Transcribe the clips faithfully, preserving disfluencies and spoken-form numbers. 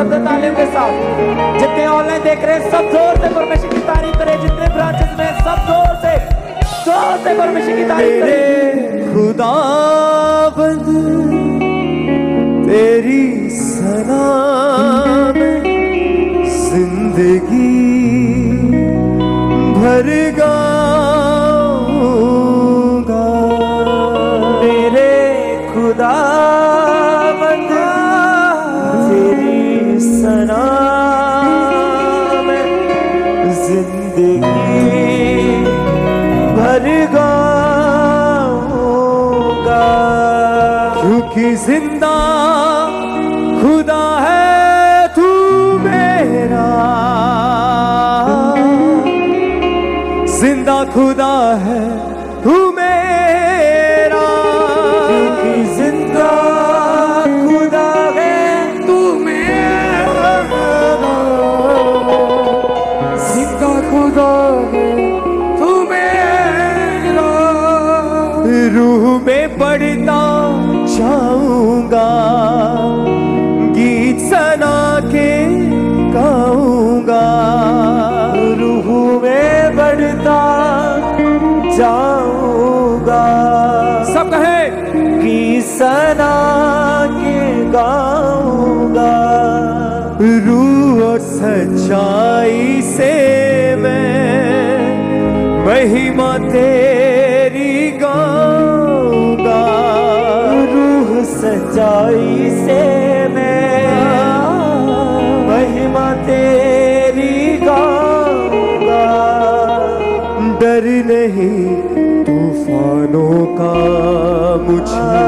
शब्द तालियों के साथ। जितने ऑनलाइन देख रहे हैं सब जोर से परमेश्वर की तारीफ करें। जितने ब्रांचेस में सब जोर से जोर से परमेश्वर की तारीफ करें। खुदावंद तेरी सना में जिंदगी भर गाऊंगा। तेरे खुदा जिंदगी भर गाऊंगा, क्योंकि जिंदा खुदा है तू मेरा, जिंदा खुदा है तू मेरा, क्योंकि जिंदा खुदा है तू मेरा, जिंदा खुदा है तू मेरा। रूह में पढ़ता जाऊंगा, गीत सना के गाऊंगा, रूह में बढ़ता जाऊंगा। सब कहे कि सना के गाऊंगा, रूह और सच्चाई से मैं महिमा तेरी गाऊंगा, रूह सच्चाई से मैं महिमा तेरी गाऊंगा। डर नहीं तूफानों का मुझे,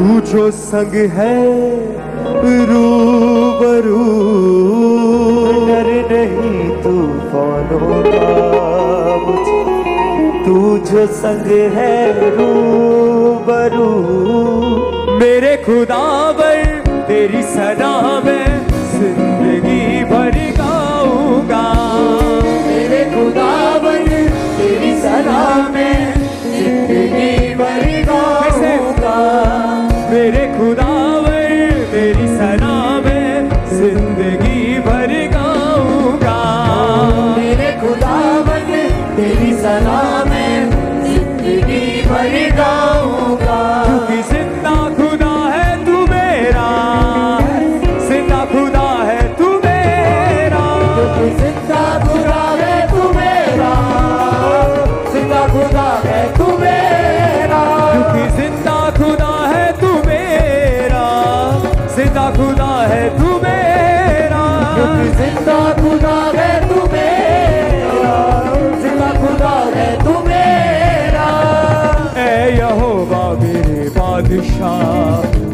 तू जो संग है रूबरू, डर नहीं तूफानों का मुझे, तू जो संग है रूबरू। मेरे खुदावर तेरी सदा में जिंदगी भर गाऊंगा, मेरे खुदावर तेरी सदा में जिंदगी भर गाऊंगा, मेरे खुदावर तेरी सदा में जिंदगी भर गाऊंगा, मेरे खुदावर तेरी सदा में जिंदगी भर गाऊंगा। क्योंकि जिंदा खुदा है तू मेरा, जिंदा खुदा है तू मेरा, जिंदा खुदा है तू मेरा, जिंदा खुदा है तू मेरा, क्योंकि जिंदा खुदा है तू मेरा, जिंदा खुदा है तू मेरा, क्योंकि जिंदा खुदा है तू मेरा, जिंदा खुदा है तू मेरा। ऐ यहोवा मेरे बादशाह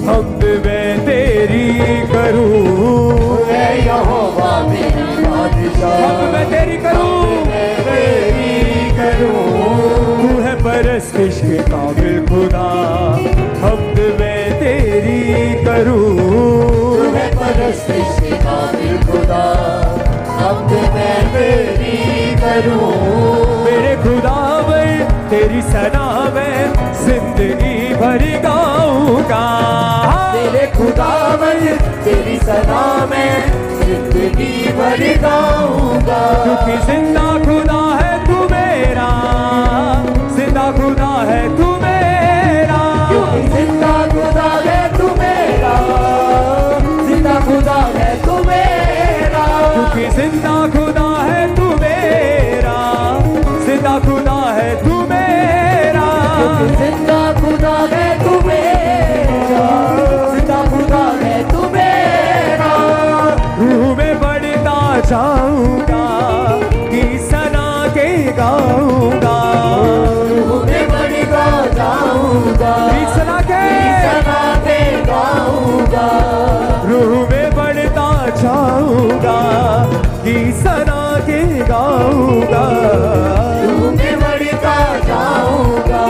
हमद मैं तेरी करूं, ऐ यहोवा मेरे बादशाह हमद मैं तेरी करूं, तेरी करूं। तू है परस्तिश के काबिल खुदा हमद मैं तेरी करूं, तू है परस्तिश के काबिल खुदा हमद मैं तेरी करूं। मेरे खुदा तेरी सना में जिंदगी भर गाऊंगा, तेरे खुदावन तेरी सना में जिंदगी भर गाऊंगा, क्योंकि जिंदा खुदा है तू मेरा, जिंदा खुदा है तू मेरा, क्योंकि जिंदा खुदा है तू मेरा, जिंदा खुदा है तू मेरा, क्योंकि जिंदा खुदा है तू मेरा, जिंदा खुदा है तू, जिंदा खुदा है तू मेरा, जिंदा खुदा है तू मेरा। रूह में बढ़ता जाऊंगा, गीत सना के गाऊंगा, रूह में बढ़ता जाऊंगा, गीत सना के गाऊंगा, रूह में बढ़ता जाऊंगा, गीत सना के गाऊंगा, रूह में बढ़ता जाऊंगा,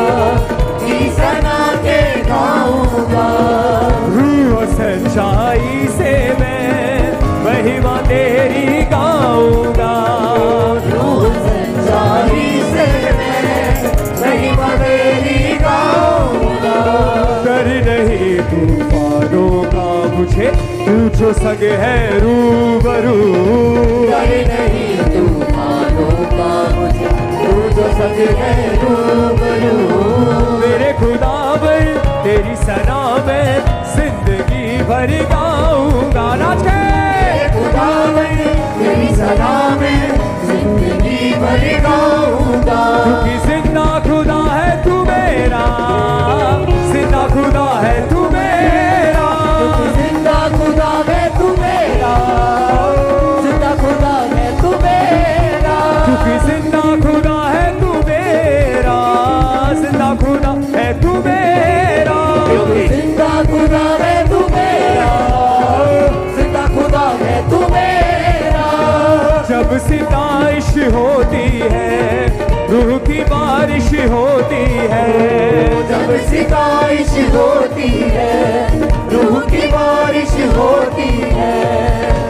सना के गाऊंगा। रूह सच्चाई से मैं महिमा तेरी गाऊंगा, रूह सच्चाई से मैं महिमा तेरी गाऊंगा। डर नहीं तूफानों का मुझे, तुझ जो संग है रूबरू, डरे नहीं तूफानों का मुझे, तू जो संग है रूबरू। मेरे खुदा पर तेरी सना में जिंदगी भर गाऊंगा नाच के, खुदा पर तेरी सना में जिंदगी भर गाऊंगा। क्योंकि जिंदा खुदा है तू मेरा, जिंदा खुदा है तू मेरा, जिंदा खुदा है तू मेरा, जिंदा खुदा है तू मेरा, क्योंकि जिंदा खुदा है तू मेरा, जिंदा खुदा है तू मेरा, क्योंकि जिंदा खुदा है तू मेरा, जिंदा खुदा है तू मेरा। जब सिताइश होती है रूह की बारिश होती है, जब सिताइश होती है रूह की बारिश होती है।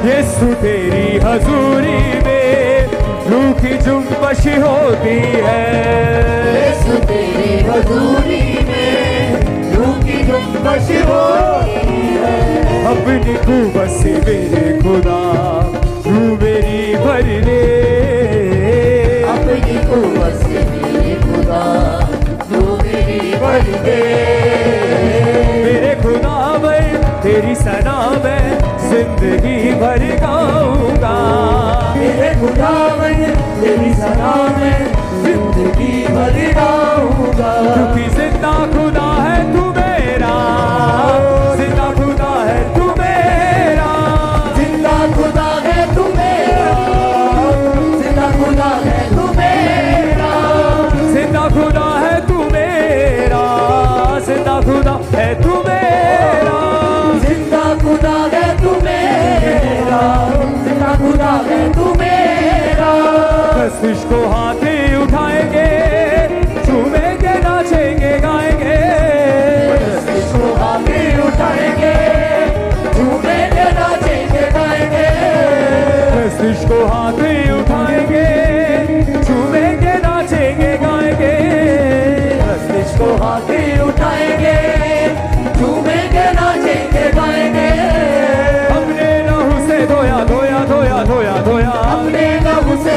यीशु तेरी हजूरी में रूह की जुम्बश होती है, यीशु तेरी हजूरी में रूह की जुम्बश होती है। अपनी कुव्वत से मेरे खुदा रूह मेरी भर ले, अपनी कुव्वत से मेरे खुदा तू मेरी भर दे। मेरे खुदा मैं तेरी सना में जिंदगी भर गाऊंगा, मेरे खुदा मैं तेरी सना में जिंदगी भर गाऊंगा। क्योंकि जिंदा खुदा है तू मेरा, जिंदा खुदा है तू मेरा, जिंदा खुदा है तू मेरा, जिंदा खुदा है तू मेरा, जिंदा खुदा है तू मेरा, जिंदा खुदा है तू मेरा, जिंदा खुदा है तू मेरा, जिंदा खुदा है तू मेरा। कसम को हाथ उठाएंगे, झूमेंगे, नाचेंगे, गाएंगे, कसम को हाथ उठाएंगे, झूमेंगे, नाचेंगे, गाएंगे, कसम को हाथ उठाएंगे, झूमेंगे, नाचेंगे, गाएंगे, मस्तिष्क को हाथ उठाएंगे, झूमेंगे, नाचेंगे, गाएंगे। हमने लहू से धोया धोया धोया धोया धोया, हमने लहू से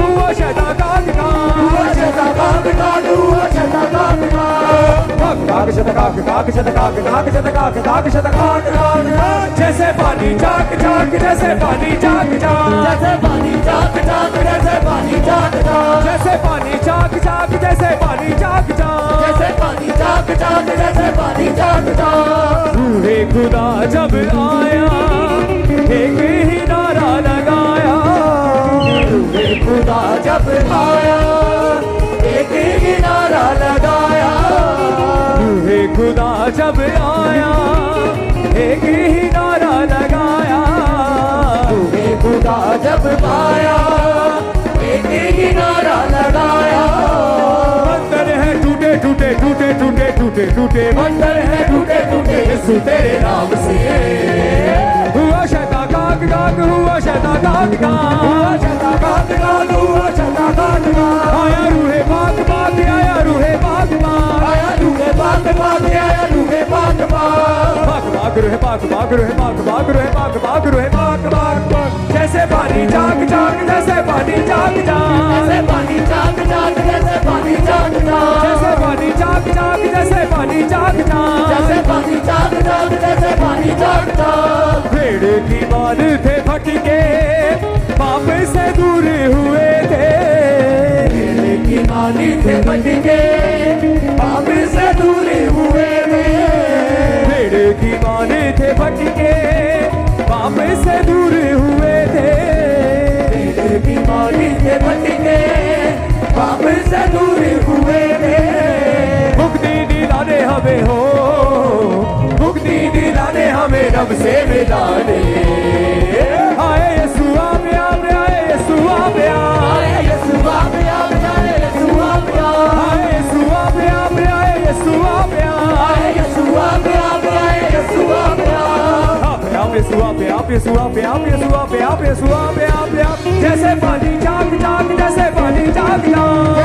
हुआ शैतान काग काग, हुआ शैतान काग काग, हुआ शैतान काग काग। काग शतकाग काग शतकाग काग शतकाग काग शतकाग काग। जैसे पानी जाग जाग, जैसे पानी जाग जाग, जैसे पानी जाग जाग, जैसे पानी जाग जाग, जैसे पानी जाग जाग, जैसे पानी जाग जाग, जैसे पानी जाग जाग, जैसे पानी जाग जाग। रूहे खुदा जब आया एक ही नारा लगाया, रूहे खुदा जब आया एक ही नारा लगाया। रूहे खुदा जब आया एक ही नारा लगाया, रूहे खुदा जब आया एक ही नारा लगाया। बंदर है टूटे टूटे टूटे टूटे टूटे टूटे, बंदर है टूटे टूटे यीशु तेरे नाम से। हुआ शता काग काग, हुआ शता काग काग, हुआ शता काग काग, हुआ शता काग काग। आया रूहे पाक पाक, आया रूहे पाक पाक, आया रूहे पाक पाक, आया रूहे पाक पाक। पाक पाक रूहे पाक पाक, रूहे पाक पाक, रूहे पाक पाक, रूहे पाक पाक। जैसे पानी जाग जाग, जैसे पानी जाग जाग, जैसे पानी जाग जाग, जैसे पानी जाग जाग, जैसे पानी जाग जाग, जैसे पानी जाग जाग, जैसे पानी जाग जाग, जैसे पानी जाग जाग। भेड़े की बाल थे फटके, पाप से दूर हुए थे, भेड़े की बाल थे फटके, पाप से दूर हुए थे। भेड़े की बाल थे फटके, पाप से दूर हुए थे, भेड़े की बाल थे फटके, पाप से दूर हुए थे। मुक्ति दिलाने हमें हो, मुक्ति दिलाने हमें रब से मिलाने। आए यीशु आवे आवे, आए यीशु आवे, आए यीशु आवे आवे, आए यीशु आवे, आए यीशु आवे आवे, आए यीशु आवे, आए यीशु आवे आवे, आए यीशु आवे। आप आप यीशु आवे, आप यीशु आवे, आप यीशु आवे, आप यीशु आवे, आप। जैसे पानी जाग जाग जैसे पानी जाग जाग।